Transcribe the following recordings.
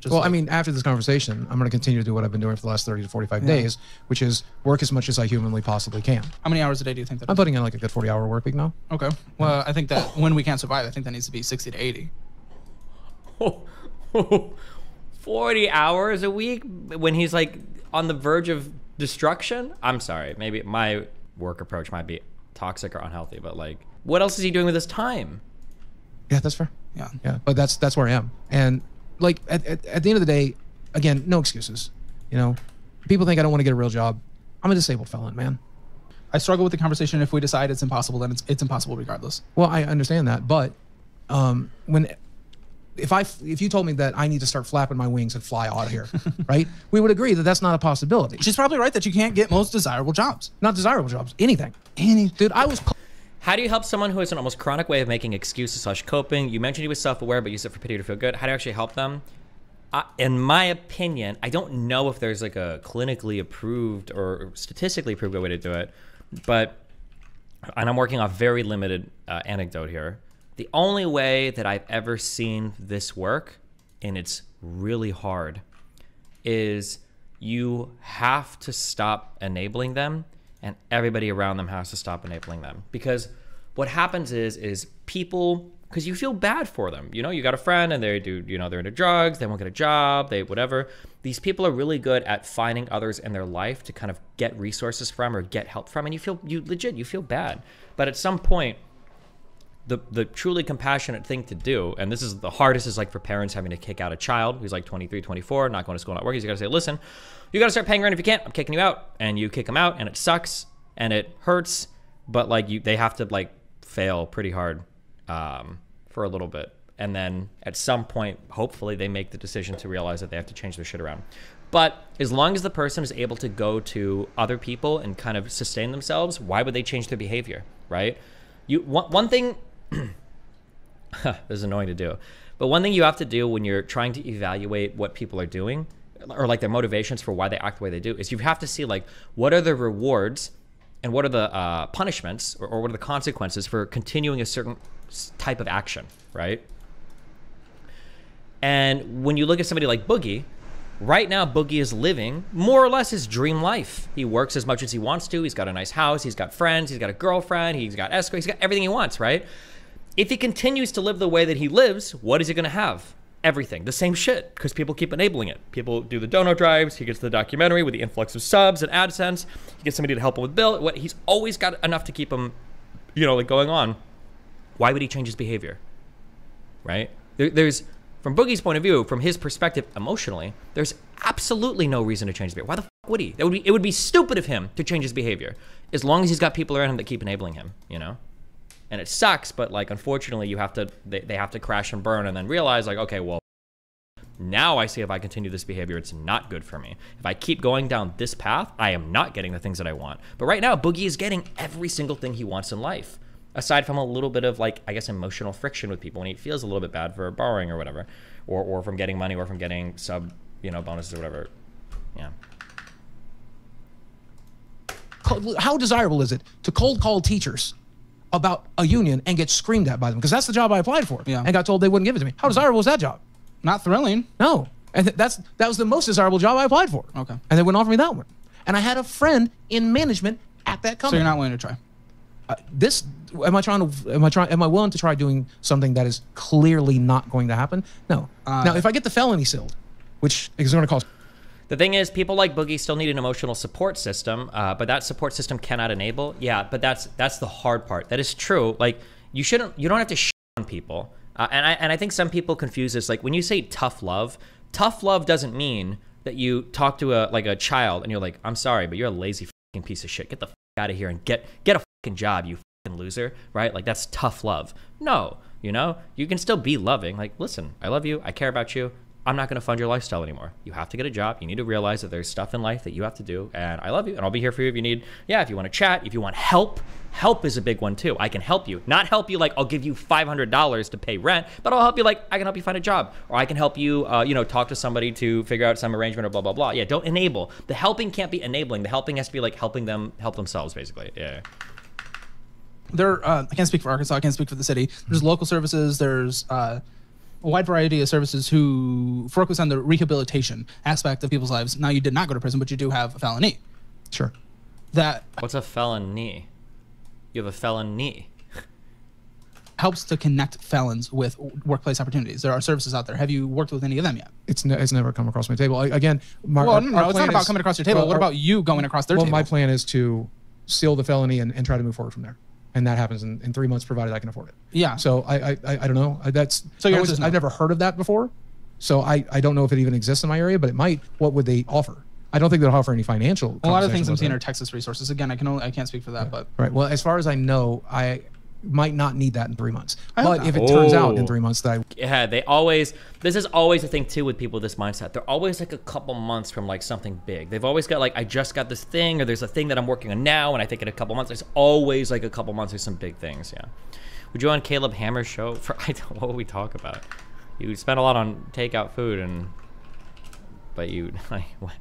Just well, like, I mean, after this conversation, I'm going to continue to do what I've been doing for the last 30 to 45 days, which is work as much as I humanly possibly can. How many hours a day do you think that I'm putting in like a good 40-hour work week now? Okay. Well, I think that when we can't survive, I think that needs to be 60 to 80. 40 hours a week when he's like on the verge of destruction? I'm sorry. Maybe my work approach might be toxic or unhealthy, but like, what else is he doing with his time? Yeah, that's fair. Yeah. Yeah. But that's where I am. And like at the end of the day, again, no excuses. You know, people think I don't want to get a real job. I'm a disabled felon, man. I struggle with the conversation. If we decide it's impossible, then it's impossible regardless. Well, I understand that. But if you told me that I need to start flapping my wings and fly out of here, right? We would agree that that's not a possibility. She's probably right that you can't get most desirable jobs. Not desirable jobs, anything. Dude, I was... How do you help someone who has an almost chronic way of making excuses / coping? You mentioned he was self-aware, but used it for pity to feel good. How do you actually help them? In my opinion, I don't know if there's like a clinically approved or statistically approved way to do it, but, and I'm working off very limited anecdote here. The only way that I've ever seen this work, and it's really hard, is you have to stop enabling them, and everybody around them has to stop enabling them. Because what happens is people, because you feel bad for them. You know, you got a friend and they do, you know, they're into drugs, they won't get a job, they whatever. These people are really good at finding others in their life to kind of get resources from or get help from, and you feel bad. But at some point, the truly compassionate thing to do, and this is the hardest, is like for parents having to kick out a child who's like 23, 24, not going to school, not working. You gotta say, listen, you gotta start paying rent if you can't, I'm kicking you out. And you kick them out and it sucks and it hurts, but like they have to like fail pretty hard for a little bit. And then at some point, hopefully they make the decision to realize that they have to change their shit around. But as long as the person is able to go to other people and kind of sustain themselves, why would they change their behavior, right? One thing, this is annoying to do, but one thing you have to do when you're trying to evaluate what people are doing or like their motivations for why they act the way they do is you have to see like what are the rewards and what are the punishments or what are the consequences for continuing a certain type of action, right? And when you look at somebody like Boogie, right now, Boogie is living more or less his dream life. He works as much as he wants to. He's got a nice house. He's got friends. He's got a girlfriend. He's got escort. He's got everything he wants, right? If he continues to live the way that he lives, what is he going to have? Everything. The same shit, because people keep enabling it. People do the dono drives. He gets the documentary with the influx of subs and AdSense. He gets somebody to help him with Bill. He's always got enough to keep him, you know, like going on. Why would he change his behavior, right? There's... From Boogie's point of view, from his perspective emotionally, there's absolutely no reason to change his behavior. Why the fuck would he? It would be stupid of him to change his behavior, as long as he's got people around him that keep enabling him, you know? And it sucks, but like, unfortunately, you have to, they have to crash and burn and then realize like, okay, well, now I see if I continue this behavior, it's not good for me. If I keep going down this path, I am not getting the things that I want. But right now, Boogie is getting every single thing he wants in life. Aside from a little bit of like, I guess, emotional friction with people when he feels a little bit bad for borrowing or whatever, or from getting money or from getting sub, you know, bonuses or whatever. Yeah. How desirable is it to cold call teachers about a union and get screamed at by them? Because that's the job I applied for and got told they wouldn't give it to me. How desirable was that job? Not thrilling. No. And that was the most desirable job I applied for. Okay. And they wouldn't offer me that one. And I had a friend in management at that company. So you're not willing to try? Am I willing to try doing something that is clearly not going to happen? No. Now, if I get the felony sealed, which is going to cost. The thing is, people like Boogie still need an emotional support system, but that support system cannot enable. Yeah, but that's the hard part. That is true. Like you don't have to shit on people. And I think some people confuse this. Like when you say tough love doesn't mean that you talk to a child and you're like, I'm sorry, but you're a lazy fucking piece of shit. Get the fuck out of here and get a fucking job, you fucking loser, right? Like that's tough love. No, you know, you can still be loving. Like, listen, I love you. I care about you. I'm not going to fund your lifestyle anymore. You have to get a job. You need to realize that there's stuff in life that you have to do. And I love you. And I'll be here for you if you need. Yeah. If you want to chat, if you want help, help is a big one too. I can help you, not help you. Like I'll give you $500 to pay rent, but I'll help you. Like I can help you find a job, or I can help you, you know, talk to somebody to figure out some arrangement or blah, blah, blah. Yeah. Don't enable. The helping can't be enabling. The helping has to be like helping them help themselves basically. Yeah. I can't speak for Arkansas. I can't speak for the city. There's local services. There's a wide variety of services who focus on the rehabilitation aspect of people's lives. Now, you did not go to prison, but you do have a felony. Sure. That. What's a felony? You have a felony. Helps to connect felons with workplace opportunities. There are services out there. Have you worked with any of them yet? It's never come across my table. Again, it's not about coming across your table. What about you going across their table? Well, my plan is to seal the felony and try to move forward from there. And that happens in 3 months, provided I can afford it. Yeah. So I don't know. That's so I've never heard of that before. So I don't know if it even exists in my area, but it might. What would they offer? I don't think they'll offer any financial. A lot of things I'm seeing are Texas resources. Again, I can't speak for that, but right. Well, as far as I know, I might not need that in 3 months. But if it turns out in 3 months that yeah, they always. This is always a thing too with people with this mindset. They're always like a couple months from like something big. They've always got like, I just got this thing, or there's a thing that I'm working on now, and I think in a couple months. There's always like a couple months or some big things. Yeah. Would you on Caleb Hammer's show for what would we talk about? You spend a lot on takeout food, but you like what?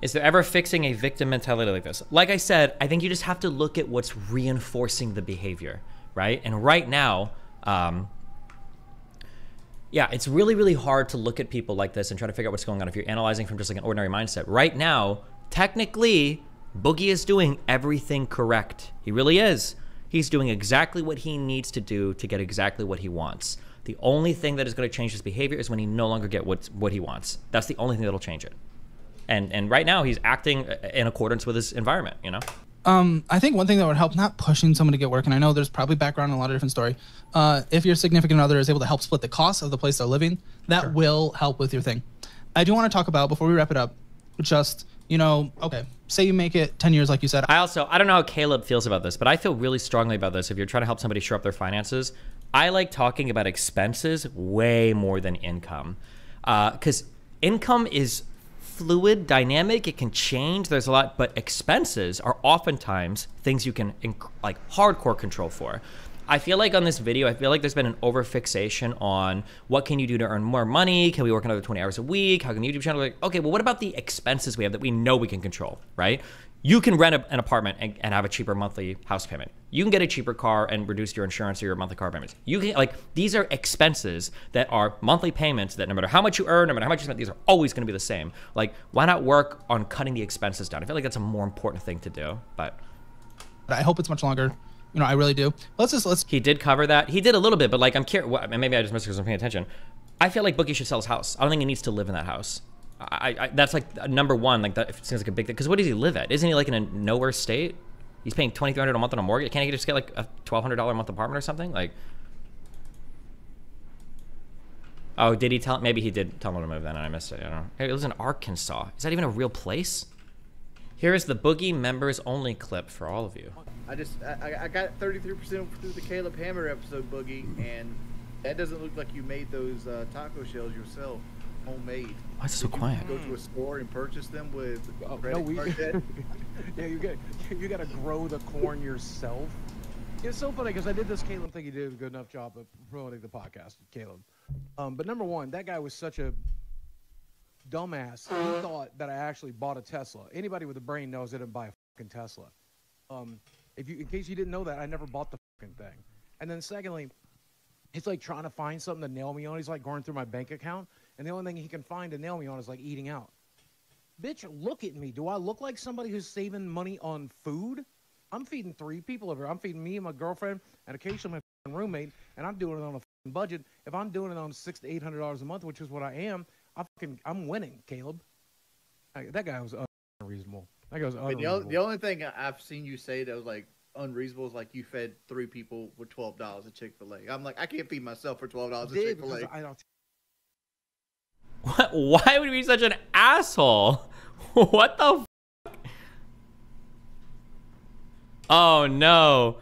Is there ever fixing a victim mentality like this? Like I said, I think you just have to look at what's reinforcing the behavior, right? And right now, yeah, it's really, really hard to look at people like this and try to figure out what's going on if you're analyzing from just like an ordinary mindset. Right now, technically, Boogie is doing everything correct. He really is. He's doing exactly what he needs to do to get exactly what he wants. The only thing that is going to change his behavior is when he no longer gets what he wants. That's the only thing that'll change it. And right now he's acting in accordance with his environment, you know? I think one thing that would help, not pushing someone to get work, and I know there's probably background in a lot of different story. If your significant other is able to help split the cost of the place they're living, that sure. will help with your thing. I do want to talk about, before we wrap it up, just, you know, okay, say you make it 10 years like you said. I don't know how Caleb feels about this, but I feel really strongly about this. If you're trying to help somebody shore up their finances, I like talking about expenses way more than income. 'Cause income is fluid, dynamic, it can change, there's a lot, but expenses are oftentimes things you can like hardcore control for. I feel like on this video, I feel like there's been an overfixation on what can you do to earn more money? Can we work another 20 hours a week? How can the YouTube channel, like, okay, well, what about the expenses we have that we know we can control, right? You can rent an apartment and have a cheaper monthly house payment. You can get a cheaper car and reduce your insurance or your monthly car payments. You can, like, these are expenses that are monthly payments that no matter how much you earn, no matter how much you spend, these are always gonna be the same. Like, why not work on cutting the expenses down? I feel like that's a more important thing to do, but I hope it's much longer. You know, I really do. Let's. He did cover that. He did a little bit, but like, I'm curious, well, maybe I just missed because I'm paying attention. I feel like Boogie should sell his house. I don't think he needs to live in that house. That's like number one, like that seems like a big thing. 'Cause what does he live at? Isn't he like in a nowhere state? He's paying $2,300 a month on a mortgage. Can't he just get like a $1,200 a month apartment or something? Like, oh, did he tell, maybe he did tell him to move then and I missed it, I don't know. Hey, it was in Arkansas. Is that even a real place? Here is the Boogie members only clip for all of you. I got 33% through the Caleb Hammer episode, Boogie, and that doesn't look like you made those taco shells yourself. Homemade. Why is it so quiet? Go to a store and purchase them with yeah, you gotta grow the corn yourself. It's so funny because I did this Caleb thing. He did a good enough job of promoting the podcast, Caleb. But number one, that guy was such a dumbass. He thought that I actually bought a Tesla. Anybody with a brain knows I didn't buy a fucking Tesla. In case you didn't know that, I never bought the fucking thing. And then secondly, he's like trying to find something to nail me on. He's like going through my bank account. And the only thing he can find to nail me on is like eating out. Bitch, look at me. Do I look like somebody who's saving money on food? I'm feeding 3 people over here. I'm feeding me and my girlfriend and occasionally my roommate, and I'm doing it on a budget. If I'm doing it on $600 to $800 a month, which is what I am, I'm winning, Caleb. That guy was unreasonable. That guy was unreasonable. The only thing I've seen you say that was like unreasonable is like you fed 3 people with $12 at Chick-fil-A. I'm like, I can't feed myself for $12 at Chick-fil-A. What? Why would he be such an asshole? What the f? Oh no.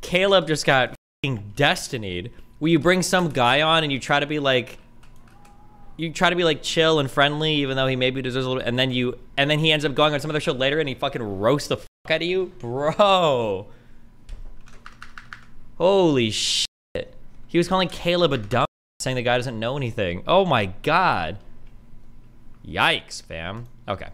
Caleb just got f***ing destinied. Will you bring some guy on and you try to be like, chill and friendly even though he maybe deserves a little, and then he ends up going on some other show later and he fucking roasts the f*** out of you? Bro. Holy shit. He was calling Caleb a dumb, saying the guy doesn't know anything. Oh my god. Yikes, fam. Okay.